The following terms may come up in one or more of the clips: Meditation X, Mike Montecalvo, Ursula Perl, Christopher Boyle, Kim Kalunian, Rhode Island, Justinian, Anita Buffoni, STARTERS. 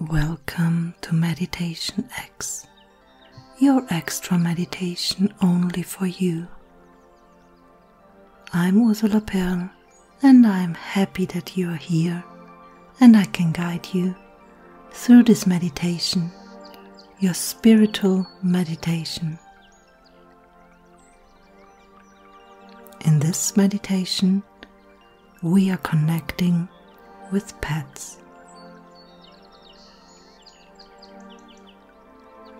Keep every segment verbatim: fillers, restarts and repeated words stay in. Welcome to Meditation X, your extra meditation only for you. I'm Ursula Perl, and I'm happy that you are here and I can guide you through this meditation, your spiritual meditation. In this meditation, we are connecting with pets.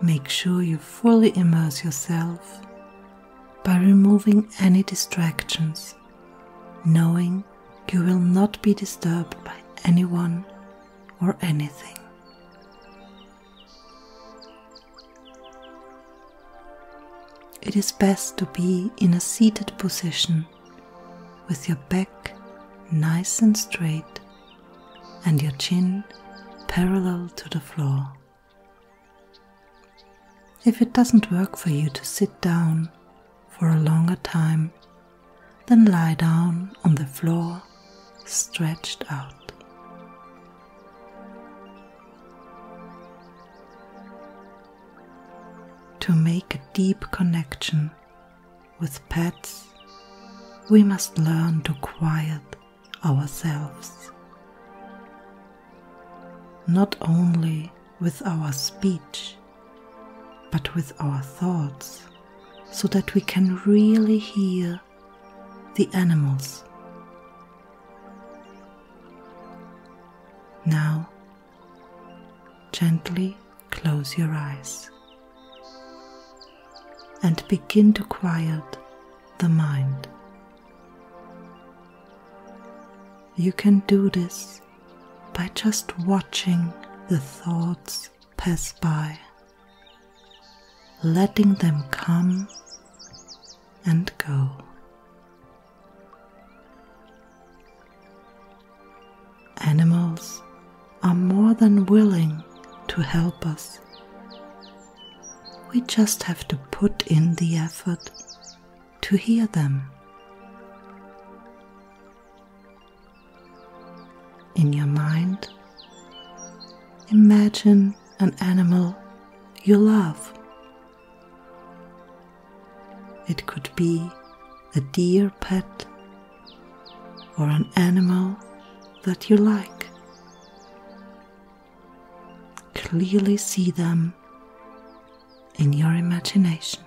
Make sure you fully immerse yourself by removing any distractions, knowing you will not be disturbed by anyone or anything. It is best to be in a seated position with your back nice and straight and your chin parallel to the floor. If it doesn't work for you to sit down for a longer time, then lie down on the floor, stretched out. To make a deep connection with pets, we must learn to quiet ourselves. Not only with our speech, but with our thoughts, so that we can really hear the animals. Now, gently close your eyes and begin to quiet the mind. You can do this by just watching the thoughts pass by, letting them come and go. Animals are more than willing to help us. We just have to put in the effort to hear them. In your mind, imagine an animal you love. It could be a deer pet or an animal that you like. Clearly see them in your imagination.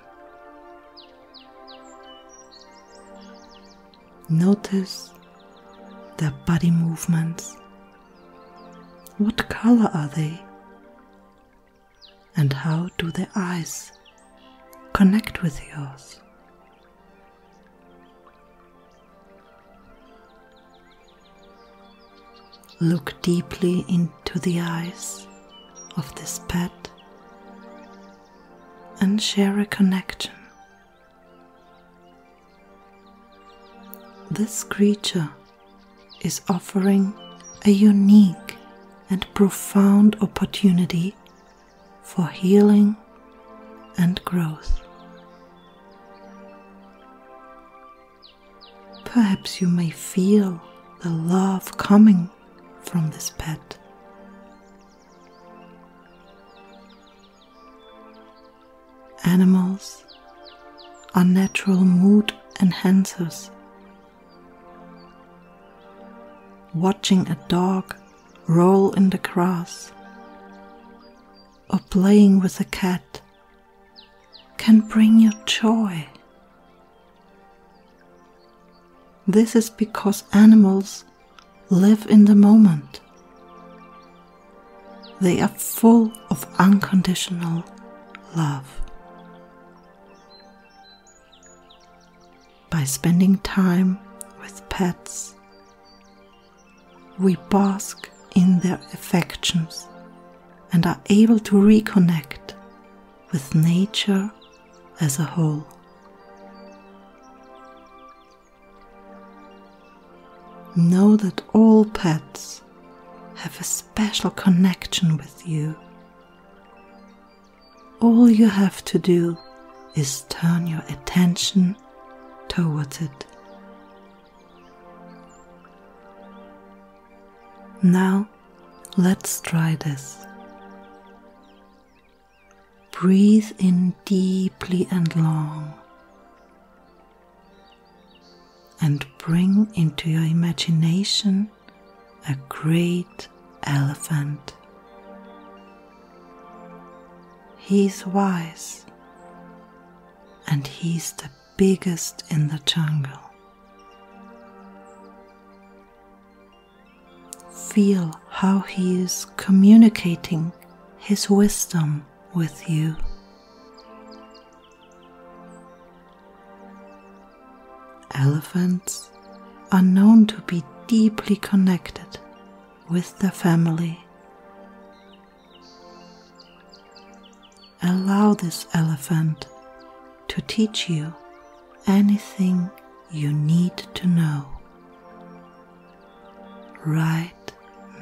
Notice their body movements. What color are they? And how do their eyes connect with yours? Look deeply into the eyes of this pet and share a connection. This creature is offering a unique and profound opportunity for healing and growth. Perhaps you may feel the love coming from this pet. Animals are natural mood enhancers. Watching a dog roll in the grass or playing with a cat can bring you joy. This is because animals live in the moment. They are full of unconditional love. By spending time with pets, we bask in their affections and are able to reconnect with nature as a whole. Know that all pets have a special connection with you. All you have to do is turn your attention towards it. Now, let's try this. Breathe in deeply and long, and bring into your imagination a great elephant. He is wise, and he is the biggest in the jungle. Feel how he is communicating his wisdom with you. Elephants are known to be deeply connected with their family. Allow this elephant to teach you anything you need to know right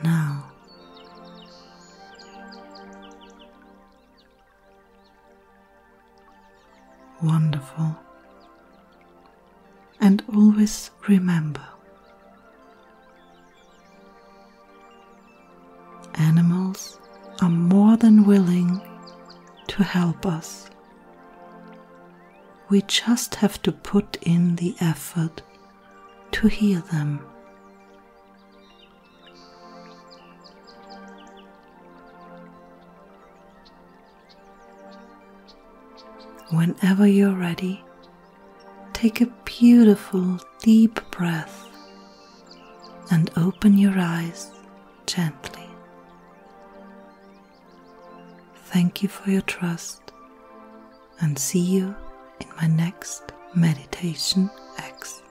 now. Wonderful. And always remember, animals are more than willing to help us. We just have to put in the effort to hear them. Whenever you're ready, take a beautiful deep breath and open your eyes gently. Thank you for your trust, and see you in my next Meditation X.